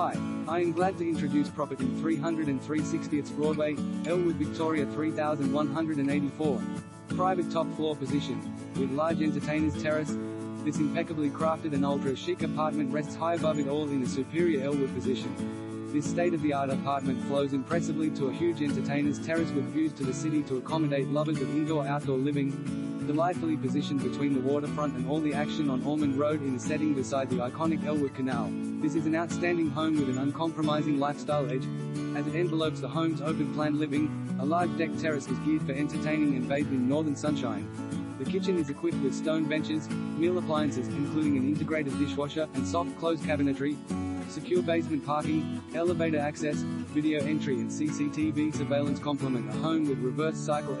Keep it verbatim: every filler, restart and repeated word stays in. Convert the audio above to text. Hi, I am glad to introduce property three hundred and three sixtieth Broadway, Elwood, Victoria three thousand one hundred eighty-four. Private top floor position, with large entertainer's terrace. This impeccably crafted and ultra-chic apartment rests high above it all in a superior Elwood position. This state-of-the-art apartment flows impressively to a huge entertainer's terrace with views to the city to accommodate lovers of indoor-outdoor living, delightfully positioned between the waterfront and all the action on Ormond Road in a setting beside the iconic Elwood Canal. This is an outstanding home with an uncompromising lifestyle edge, as it envelopes the home's open-plan living. A large deck terrace is geared for entertaining and bathed in northern sunshine. The kitchen is equipped with stone benches, meal appliances including an integrated dishwasher and soft close cabinetry, secure basement parking, elevator access, video entry and C C T V surveillance complement a home with reverse cycle